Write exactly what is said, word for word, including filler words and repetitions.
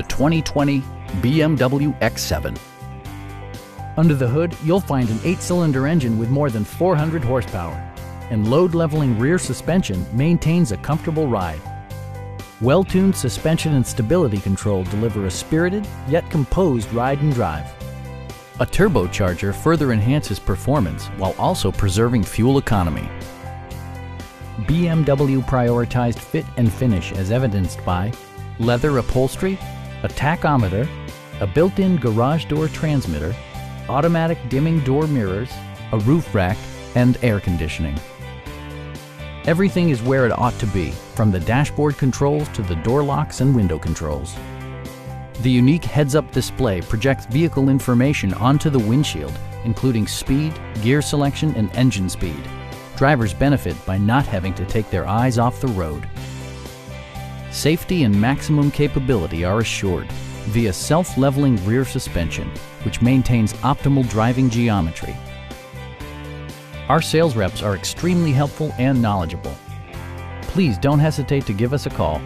the twenty twenty B M W X seven. Under the hood, you'll find an eight-cylinder engine with more than four hundred horsepower, and load-leveling rear suspension maintains a comfortable ride. Well-tuned suspension and stability control deliver a spirited yet composed ride and drive. A turbocharger further enhances performance while also preserving fuel economy. B M W prioritized fit and finish as evidenced by leather upholstery, a tachometer, a built-in garage door transmitter, automatic dimming door mirrors, a roof rack, and air conditioning. Everything is where it ought to be, from the dashboard controls to the door locks and window controls. The unique heads-up display projects vehicle information onto the windshield, including speed, gear selection, and engine speed. Drivers benefit by not having to take their eyes off the road. Safety and maximum capability are assured via self-leveling rear suspension, which maintains optimal driving geometry. Our sales reps are extremely helpful and knowledgeable. Please don't hesitate to give us a call.